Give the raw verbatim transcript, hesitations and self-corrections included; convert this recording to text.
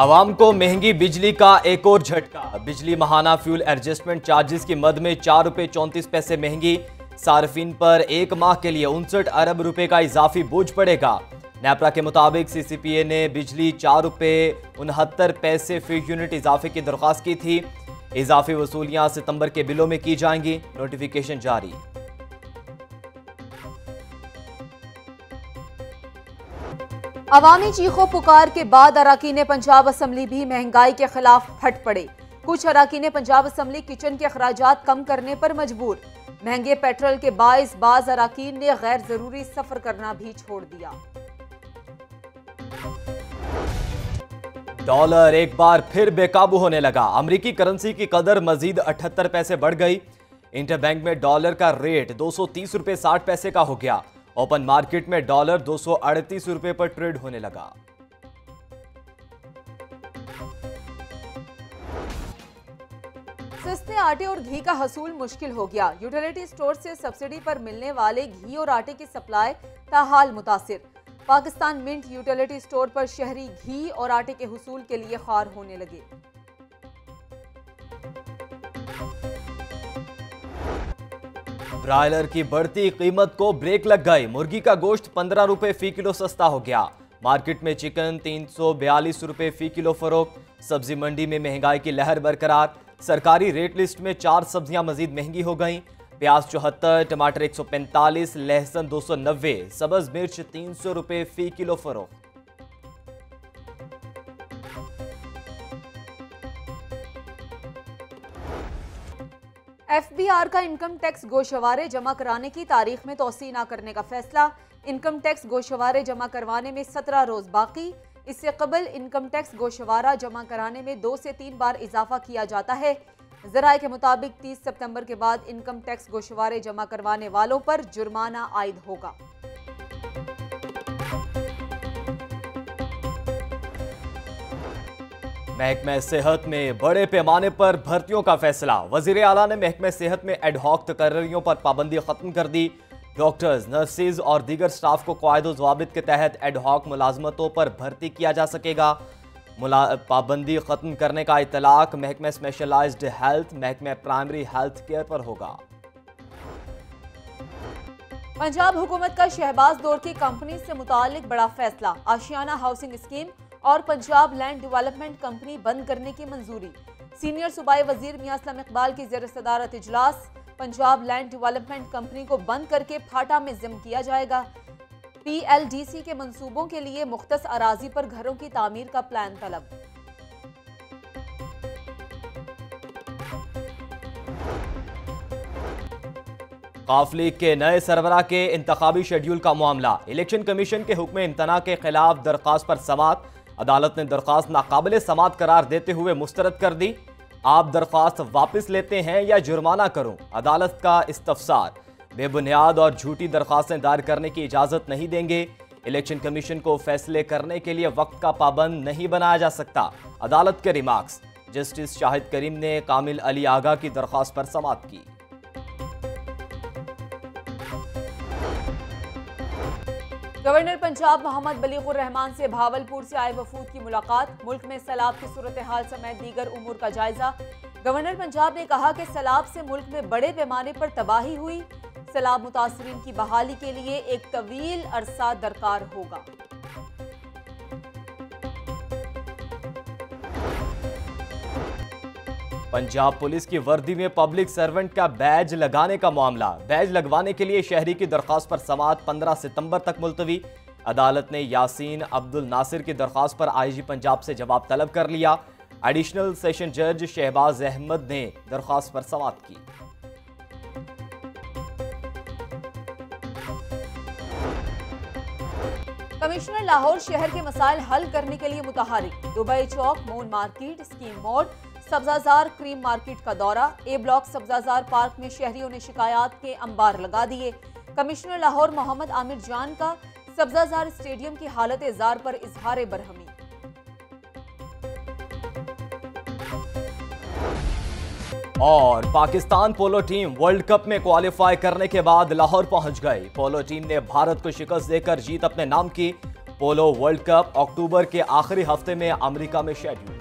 आवाम को महंगी बिजली का एक और झटका। बिजली माहाना फ्यूल एडजस्टमेंट चार्जेस की मद में चार रुपये चौंतीस पैसे महंगी। सार्फिन पर एक माह के लिए उनसठ अरब रुपए का इजाफी बोझ पड़ेगा। नेपरा के मुताबिक सीसीपीए ने बिजली चार रुपये उनहत्तर पैसे फी यूनिट इजाफे की दरख्वास्त की थी। इजाफी वसूलियाँ सितंबर के बिलों में की जाएंगी। नोटिफिकेशन जारी। अवामी चीखों पुकार के बाद अराकीन पंजाब असम्बली भी महंगाई के खिलाफ फट पड़े। कुछ अराकीन पंजाब असम्बली किचन के अखराजात कम करने पर मजबूर। महंगे पेट्रोल के बायस बाज अराकीन ने गैर जरूरी सफर करना भी छोड़ दिया। डॉलर एक बार फिर बेकाबू होने लगा। अमरीकी करेंसी की कदर मजीद अठहत्तर पैसे बढ़ गई। इंटरबैंक में डॉलर का रेट दो सौ तीस रुपये साठ पैसे का हो गया। ओपन मार्केट में डॉलर दो सौ अड़तीस रुपए पर ट्रेड होने लगा। सस्ते आटे और घी का हसूल मुश्किल हो गया। यूटिलिटी स्टोर से सब्सिडी पर मिलने वाले घी और आटे की सप्लाई ताहाल मुतासिर। पाकिस्तान मिंट यूटिलिटी स्टोर पर शहरी घी और आटे के हसूल के लिए ख्वार होने लगे। ब्रायलर की बढ़ती कीमत को ब्रेक लग गई। मुर्गी का गोश्त पंद्रह रुपए फी किलो सस्ता हो गया। मार्केट में चिकन तीन सौ बयालीस रुपये फी किलो फरोख्त। सब्जी मंडी में महंगाई की लहर बरकरार। सरकारी रेट लिस्ट में चार सब्जियां मजीद महंगी हो गईं। प्याज चौहत्तर, टमाटर एक सौ पैंतालीस, लहसुन दो सौ नब्बे, सब्ज मिर्च तीन सौ रुपये फी किलो फरोख्त। एफ बी आर का इनकम टैक्स गोशवारे जमा कराने की तारीख में तोसी न करने का फैसला। इनकम टैक्स गोशवारे जमा करवाने में सत्रह रोज बाकी। इससे कबल इनकम टैक्स गोशवारा जमा कराने में दो से तीन बार इजाफा किया जाता है। जराए के मुताबिक तीस सितंबर के बाद इनकम टैक्स गोशवारे जमा करवाने वालों पर जुर्माना आयद होगा। महकमा सेहत में बड़े पैमाने पर भर्तियों का फैसला। वजीर आला ने महकमा सेहत में एडहॉक तकर्रियों पर पाबंदी खत्म कर दी। डॉक्टर्स, नर्सेज और दीगर स्टाफ को कायद व ज़वाबित के तहत एडहॉक मुलाजमतों पर भर्ती किया जा सकेगा। पाबंदी खत्म करने का इतलाक महकमा स्पेशलाइज्ड हेल्थ, महकमा प्राइमरी हेल्थ केयर पर होगा। पंजाब हुकूमत का शहबाज दौर की कंपनी से मुतालिक बड़ा फैसला। आशियाना हाउसिंग स्कीम और पंजाब लैंड डेवलपमेंट कंपनी बंद करने की मंजूरी। सीनियर सूबाई वजीर मियां सलाम इकबाल की ज़ेर सदारत इजलास। पंजाब लैंड डेवलपमेंट कंपनी को बंद करके फाटा में जम किया जाएगा। पी एल डी सी के मंसूबों के लिए मुख्तस अराजी पर घरों की तामीर का प्लान तलब। काफ लीग के नए सरबराह के इंतखाबी शेड्यूल का मामला। इलेक्शन कमीशन के हुक्म इम्तना के खिलाफ दरख्वास्त पर समात। अदालत ने दरख्वास्त नाकाबिल समात करार देते हुए मुस्तरद कर दी। आप दरख्वास्त वापस लेते हैं या जुर्माना करूं? अदालत का इस्तफसार। बेबुनियाद और झूठी दरख्वास्तें दायर करने की इजाज़त नहीं देंगे। इलेक्शन कमीशन को फैसले करने के लिए वक्त का पाबंद नहीं बनाया जा सकता। अदालत के रिमार्क्स। जस्टिस शाहिद करीम ने कामिल अली आगा की दरख्वास्त पर समात की। गवर्नर पंजाब मोहम्मद बलीगुर रहमान से भावलपुर से आए वफूद की मुलाकात। मुल्क में सैलाब की सूरत हाल समेत दीगर उमूर का जायजा। गवर्नर पंजाब ने कहा कि सैलाब से मुल्क में बड़े पैमाने पर तबाही हुई। सैलाब मुतासरीन की बहाली के लिए एक तवील अरसा दरकार होगा। पंजाब पुलिस की वर्दी में पब्लिक सर्वेंट का बैज लगाने का मामला। बैज लगवाने के लिए शहरी की दरख्वास्त पर समात पंद्रह सितंबर तक मुलतवी। अदालत ने यासीन अब्दुल नासिर की दरख्वास्त पर आई जी पंजाब से जवाब तलब कर लिया। एडिशनल सेशन जज शहबाज अहमद ने दरख्वास्त पर समात की। कमिश्नर लाहौर शहर के मसाइल हल करने के लिए मुतहरिक। दुबई चौक, मोन मार्केट, स्कीम मोड़, सब्जाजार क्रीम मार्केट का दौरा। ए ब्लॉक सब्जाजार पार्क में शहरियों ने शिकायत के अंबार लगा दिए। कमिश्नर लाहौर मोहम्मद आमिर जान का सब्जाजार स्टेडियम की हालत जार पर इजहार बरहमी। और Pakistan polo team world cup में क्वालिफाई करने के बाद लाहौर पहुंच गई। पोलो टीम ने भारत को शिकस्त देकर जीत अपने नाम की। पोलो वर्ल्ड कप अक्टूबर के आखिरी हफ्ते में अमेरिका में शेड्यूल।